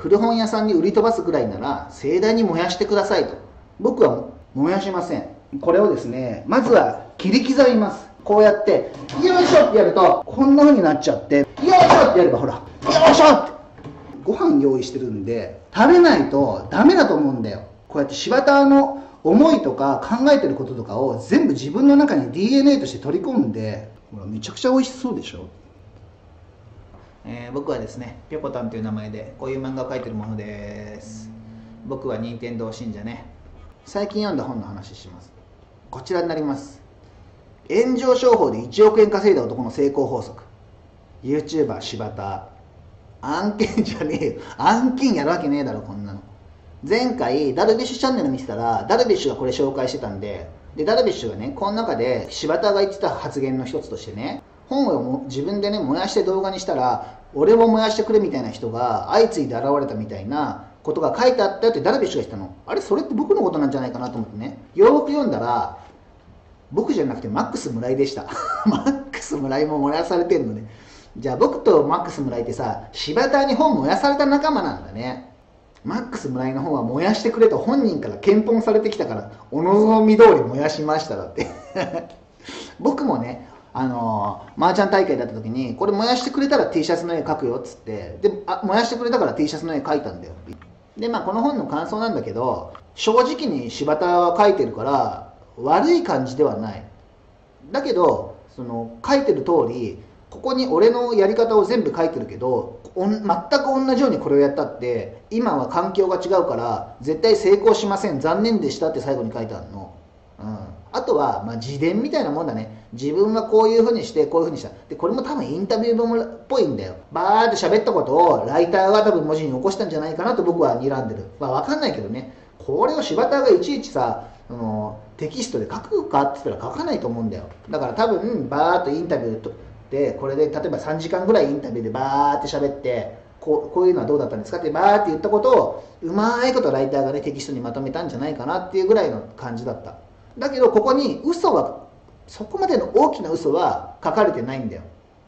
古本屋さんに売り飛ばすくらいなら盛大に燃やしてくださいと。僕は燃やしません。これをですね、まずは切り刻みます。こうやってよいしょってやるとこんな風になっちゃって、よいしょってやればほら、よいしょってご飯用意してるんで食べないとダメだと思うんだよ。こうやって柴田の思いとか考えてることとかを全部自分の中に DNA として取り込んで、ほらめちゃくちゃ美味しそうでしょ。僕はですね、ぴょこたんという名前でこういう漫画を描いてるものです。僕は任天堂信者ね。最近読んだ本の話します。こちらになります。炎上商法で1億円稼いだ男の成功法則。 YouTuber 柴田。案件じゃねえよ。案件やるわけねえだろこんなの。前回ダルビッシュチャンネル見てたらダルビッシュがこれ紹介してたんで、ダルビッシュがねこの中で柴田が言ってた発言の一つとしてね、本をも自分でね燃やして動画にしたら俺も燃やしてくれみたいな人が相次いで現れたみたいなことが書いてあったよってダルビッシュが言ったの。あれそれって僕のことなんじゃないかなと思ってね、よーく読んだら僕じゃなくてマックス村井でしたマックス村井も燃やされてんのね。じゃあ僕とマックス村井ってさ、柴田に本燃やされた仲間なんだね。マックス村井の本は燃やしてくれと本人から検討されてきたからお望み通り燃やしましただって僕もねマーチャン大会だった時にこれ燃やしてくれたら T シャツの絵描くよっつって、で燃やしてくれたから T シャツの絵描いたんだよ。でまあこの本の感想なんだけど、正直に柴田は描いてるから悪い感じではない。だけどその描いてる通りここに俺のやり方を全部書いてるけど、全く同じようにこれをやったって今は環境が違うから絶対成功しません、残念でしたって最後に書いてあるの。あとは、まあ、自伝みたいなもんだね。自分はこういうふうにしてこういうふうにした。でこれも多分インタビュー本っぽいんだよ。バーって喋ったことをライターが多分文字に起こしたんじゃないかなと僕は睨んでる。まあわかんないけどね。これを柴田がいちいちさテキストで書くかって言ったら書かないと思うんだよ。だから多分バーっとインタビューとでこれで例えば3時間ぐらいインタビューでバーって喋ってこういうのはどうだったんですかってバーって言ったことをうまいことライターがねテキストにまとめたんじゃないかなっていうぐらいの感じだった。だけどここに嘘はそこまでの大きな嘘は書かれてないんだよ。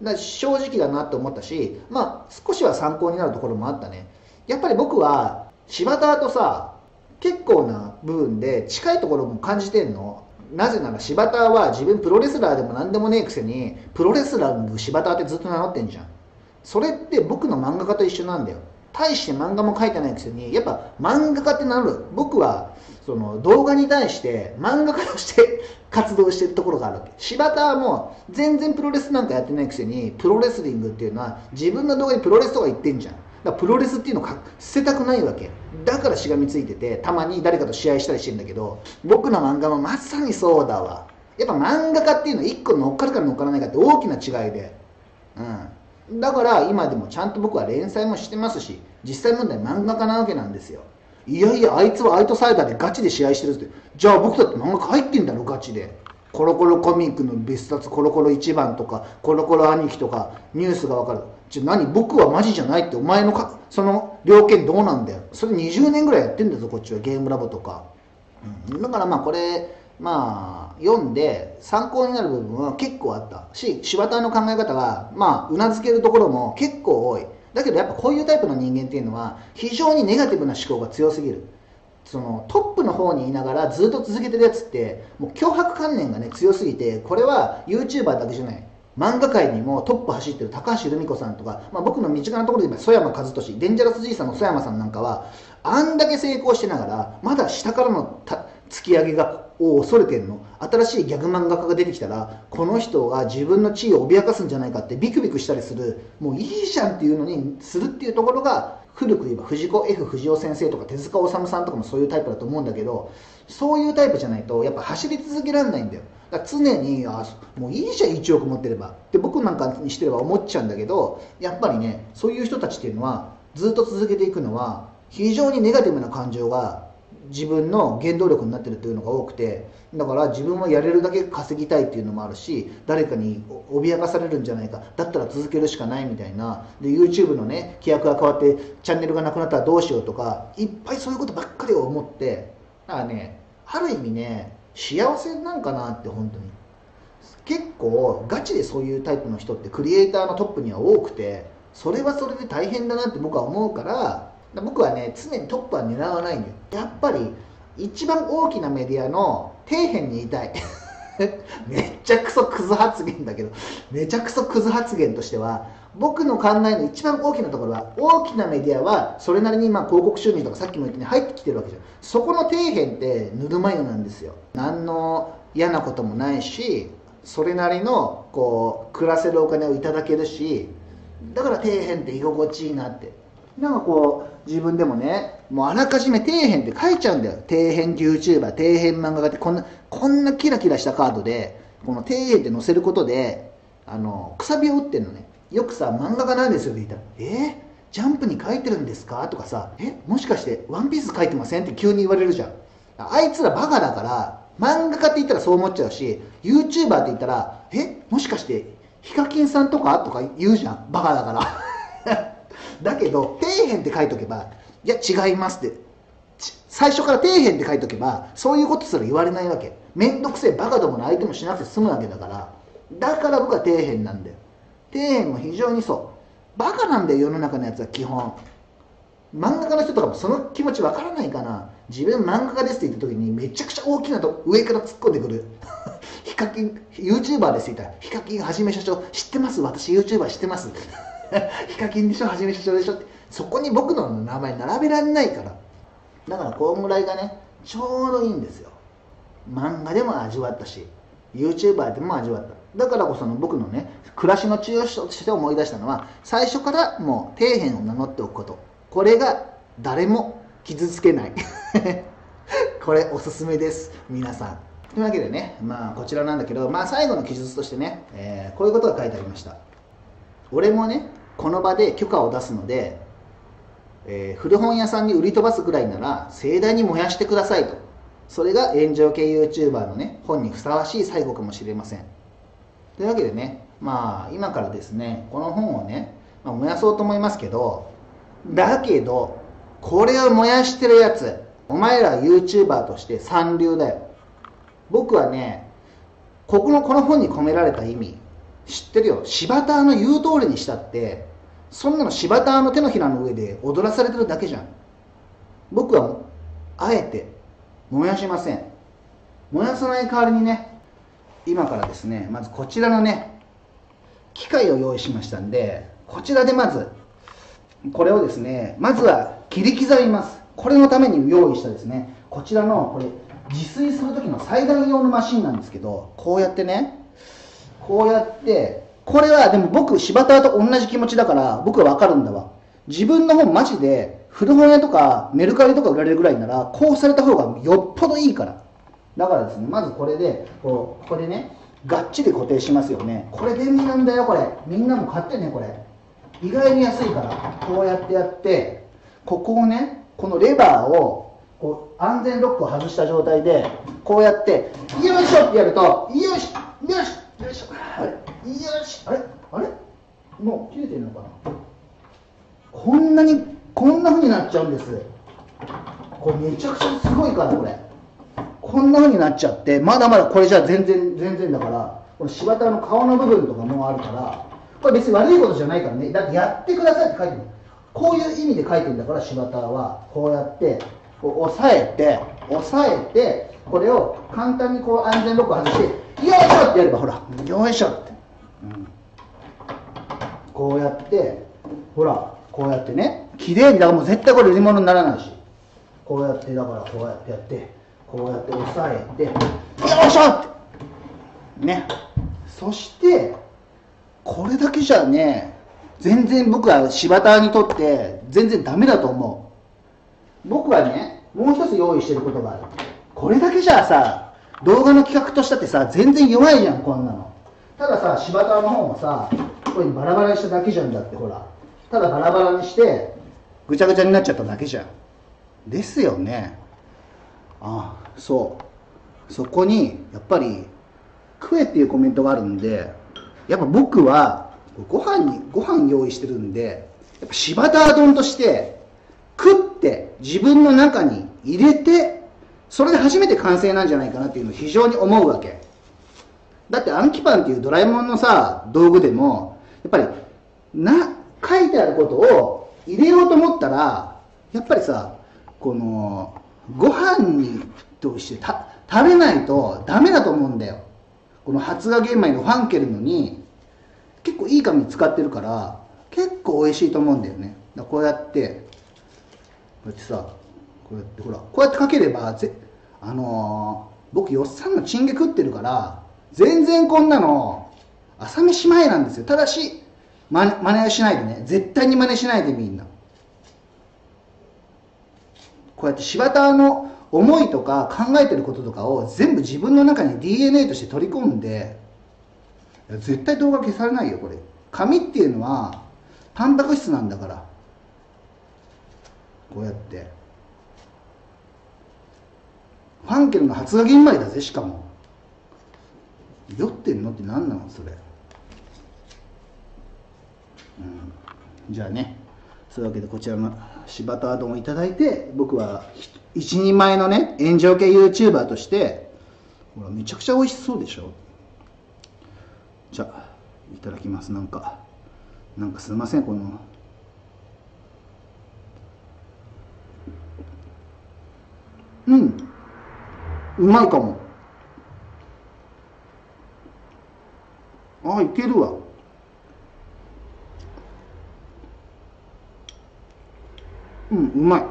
だから正直だなと思ったし、まあ少しは参考になるところもあったね。やっぱり僕は柴田とさ結構な部分で近いところも感じてんの。なぜなら柴田は自分プロレスラーでも何でもねえくせにプロレスラーの柴田ってずっと名乗ってんじゃん。それって僕の漫画家と一緒なんだよ。対して漫画も描いてないくせにやっぱ漫画家って名乗る。僕はその動画に対して漫画家として活動してるところがあるわけ。柴田はもう全然プロレスなんかやってないくせにプロレスリングっていうのは自分の動画にプロレスとか言ってんじゃん。だからプロレスっていうのを捨てたくないわけだからしがみついててたまに誰かと試合したりしてんだけど、僕の漫画はまさにそうだわ。やっぱ漫画家っていうのは1個乗っかるか乗っからないかって大きな違いで、だから今でもちゃんと僕は連載もしてますし実際問題漫画家なわけなんですよ。いやいやあいつはアウトサイダーでガチで試合してるって、じゃあ僕だって漫画家入ってんだろガチで。コロコロコミックの別冊コロコロ一番とかコロコロ兄貴とかニュースがわかる。じゃ何僕はマジじゃないって、お前のかその了見どうなんだよ。それ20年ぐらいやってんだぞこっちはゲームラボとか、だからまあこれまあ読んで参考になる部分は結構あったし、柴田の考え方はまあうなずけるところも結構多い。だけどやっぱこういうタイプの人間っていうのは非常にネガティブな思考が強すぎる。そのトップの方にいながらずっと続けてるやつってもう脅迫観念がね強すぎて、これは YouTuber だけじゃない、漫画界にもトップ走ってる高橋留美子さんとか、まあ、僕の身近なところで言えば曽山和俊、デンジャラス爺さんの曽山さんなんかはあんだけ成功してながらまだ下からの突き上げを恐れてるの。新しいギャグ漫画家が出てきたらこの人が自分の地位を脅かすんじゃないかってビクビクしたりする。もういいじゃんっていうのにするっていうところが、古く言えば藤子 F 不二雄先生とか手塚治虫さんとかもそういうタイプだと思うんだけど、そういうタイプじゃないとやっぱ走り続けられないんだよ。だから常にもういいじゃん1億持ってればって僕なんかにしてれば思っちゃうんだけど、やっぱりねそういう人たちっていうのはずっと続けていくのは非常にネガティブな感情が自分の原動力になってるというのが多くて、だから自分はやれるだけ稼ぎたいっていうのもあるし、誰かに脅かされるんじゃないか、だったら続けるしかないみたいな。で YouTube のね規約が変わってチャンネルがなくなったらどうしようとか、いっぱいそういうことばっかりを思って、だからねある意味ね幸せなんかなって。本当に結構ガチでそういうタイプの人ってクリエイターのトップには多くて、それはそれで大変だなって僕は思うから、僕はね常にトップは狙わないんだよ。やっぱり一番大きなメディアの底辺にいたいめちゃくそクズ発言だけど、めちゃくそクズ発言としては僕の考えの一番大きなところは、大きなメディアはそれなりにまあ広告収入とかさっきも言ったように入ってきてるわけじゃん。そこの底辺ってぬるま湯なんですよ。何の嫌なこともないし、それなりのこう暮らせるお金をいただけるし、だから底辺って居心地いいなって、なんかこう自分でもね、もうあらかじめ底辺って書いちゃうんだよ。底辺 YouTuber、底辺漫画家ってこんなキラキラしたカードでこの底辺って載せることでくさびを打ってんのね。よくさ、漫画家なんですよって言ったら、ジャンプに書いてるんですかとかさ、もしかしてワンピース書いてませんって急に言われるじゃん。あいつらバカだから漫画家って言ったらそう思っちゃうし、 YouTuber って言ったらもしかしてヒカキンさんとかとか言うじゃん、バカだからだけど底辺って書いとけば、いや違いますって最初から底辺って書いとけば、そういうことすら言われないわけ。めんどくせえバカどもの相手もしなくて済むわけだから。だから僕は底辺なんだよ。底辺も非常にそうバカなんだよ、世の中のやつは。基本漫画家の人とかもその気持ちわからないかな。自分漫画家ですって言った時にめちゃくちゃ大きなと上から突っ込んでくるヒカキン YouTuber ですって言ったら、ヒカキンはじめ社長知ってます、私 YouTuber 知ってますヒカキンでしょ、はじめ社長でしょって、そこに僕の名前並べられないから。だからこんぐらいがねちょうどいいんですよ。漫画でも味わったし YouTuber でも味わった。だからこその僕のね暮らしの知恵として思い出したのは、最初からもう底辺を名乗っておくこと、これが誰も傷つけないこれおすすめです皆さん。というわけでね、まあこちらなんだけど、まあ最後の記述としてね、こういうことが書いてありました。俺もねこの場で許可を出すので、古本屋さんに売り飛ばすぐらいなら盛大に燃やしてくださいと。それが炎上系 YouTuber のね本にふさわしい最後かもしれません。というわけでね、まあ今からですねこの本をね、まあ、燃やそうと思いますけど、だけどこれを燃やしてるやつ、お前ら YouTuber として三流だよ。僕はねこの本に込められた意味知ってるよ。柴田の言う通りにしたってそんなの柴田の手のひらの上で踊らされてるだけじゃん。僕はあえて燃やしません。燃やさない代わりにね、今からですねまずこちらのね機械を用意しましたんで、こちらでまずこれをですね、まずは切り刻みます。これのために用意したですねこちらのこれ自炊する時の最大用のマシンなんですけど、こうやってねこうやって、これはでも僕柴田と同じ気持ちだから僕は分かるんだわ。自分の本マジで古本屋とかメルカリとか売られるぐらいならこうされた方がよっぽどいいから。だからですねまずこれでここでねがっちり固定しますよね。これ便利なんだよ。これみんなも買ってね。これ意外に安いからこうやってやって、ここをねこのレバーをこう安全ロックを外した状態でこうやってよいしょってやると、よしよしよいしょ、あれよし、あれもう切れてるのかな。こんな風になっちゃうんです。これめちゃくちゃすごいから、これこんな風になっちゃって、まだまだこれじゃ全然だから、この柴田の顔の部分とかもあるから、これ別に悪いことじゃないからね。だってやってくださいって書いてる、こういう意味で書いてるんだから。柴田はこうやってこう押さえてこれを簡単にこう安全ロックを外してよいしょってやれば、ほらよいしょって、うん、こうやってほらこうやってね綺麗に、だからもう絶対これ売り物にならないし、こうやってだからこうやってやってこうやって押さえてよいしょってね。そしてこれだけじゃね全然僕は柴田にとって全然ダメだと思う。僕はねもう一つ用意してることがある。これだけじゃさ動画の企画としたってさ全然弱いじゃんこんなの。たださ柴田の方もさこれにバラバラにしただけじゃん。だってほらただバラバラにしてぐちゃぐちゃになっちゃっただけじゃんですよね。ああそうそこにやっぱり「食え」っていうコメントがあるんで、やっぱ僕はご飯用意してるんで、やっぱ柴田丼として食って自分の中に入れて、それで初めて完成なんじゃないかなっていうのを非常に思うわけだ。って暗記パンっていうドラえもんのさ道具でもやっぱり書いてあることを入れようと思ったらやっぱりさ、このご飯として食べないとダメだと思うんだよ。この発芽玄米のファンケルのに結構いい紙使ってるから結構美味しいと思うんだよね。だこうやってこうやってさ、こうやってほら、こうやってかければ僕よっさんのチンゲ食ってるから全然こんなの朝飯前なんですよ。ただし真似しないでね、絶対に真似しないで。みんなこうやって柴田の思いとか考えてることとかを全部自分の中に DNA として取り込んで、絶対動画消されないよ。これ紙っていうのはタンパク質なんだから、こうやってファンケルの発芽玄米だぜ。しかも酔ってんのって何なのそれ、うん、じゃあね、そういうわけでこちらの柴田丼をいただいて、僕は一人前のね炎上系 YouTuber として、ほらめちゃくちゃ美味しそうでしょ。じゃあいただきます。なんかすいません、このうまいかも。あ、いけるわ。うまい。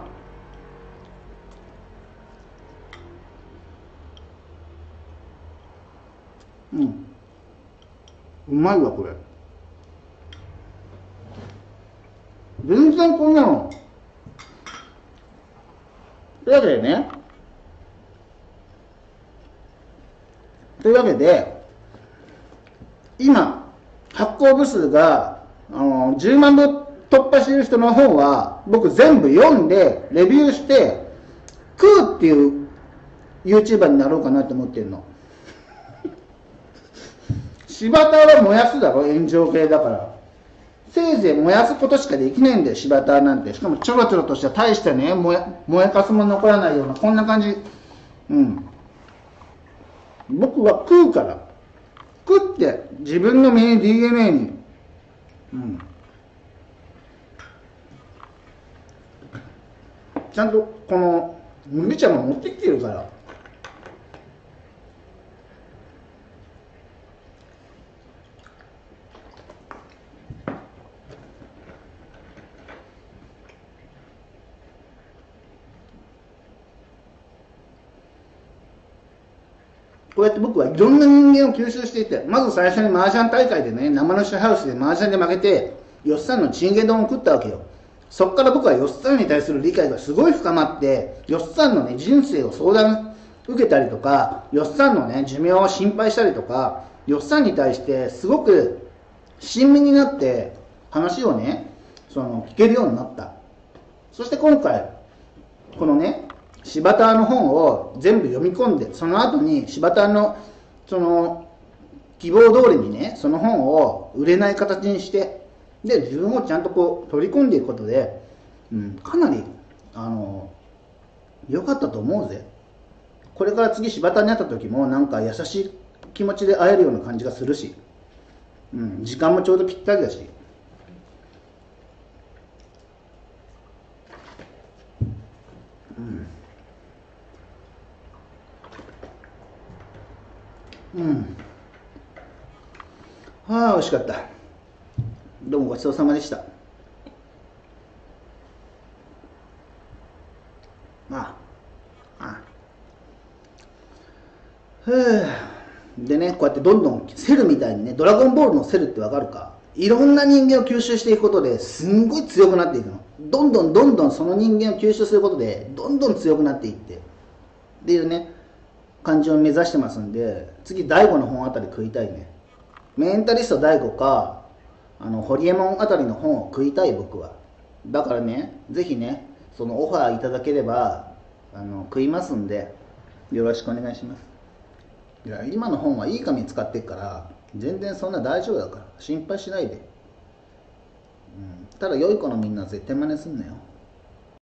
うまいわこれ。全然こんなの。というわけで、今、発行部数が10万部突破している人の本は、僕全部読んで、レビューして、食うっていう YouTuber になろうかなと思ってるの。柴田は燃やすだろ、炎上系だから。せいぜい燃やすことしかできないんだよ、柴田なんて。しかもちょろちょろとした大したね、燃やかすも残らないような、こんな感じ。僕は食うから。食って自分の身に DNA に。ちゃんとこの麦茶も持ってきてるから。こうやって僕はいろんな人間を吸収していて、まず最初に麻雀大会でね、生主ハウスで麻雀で負けて、よっさんのチンゲ丼を食ったわけよ。そこから僕はよっさんに対する理解がすごい深まって、よっさんのね、人生を相談受けたりとか、よっさんのね、寿命を心配したりとか、よっさんに対してすごく親身になって話をね、聞けるようになった。そして今回、このね、柴田の本を全部読み込んで、その後に柴田の希望通りにね、その本を売れない形にして、で、自分をちゃんとこう取り込んでいくことで、かなり、良かったと思うぜ。これから次柴田に会った時も、なんか優しい気持ちで会えるような感じがするし、時間もちょうどぴったりだし。ああ、美味しかった。どうもごちそうさまでした。でね、こうやってどんどんセルみたいにね、ドラゴンボールのセルってわかるか、いろんな人間を吸収していくことですんごい強くなっていくの。どんどんその人間を吸収することでどんどん強くなっていってっていうね感じを目指してますんで、次大悟の本あたり食いたいね。メンタリスト大悟かホリエモンあたりの本を食いたい僕は。だからね、ぜひね、そのオファーいただければ食いますんで、よろしくお願いします。いや、今の本はいい紙使ってっから全然そんな大丈夫だから心配しないで。ただ良い子のみんなは絶対真似すんなよ。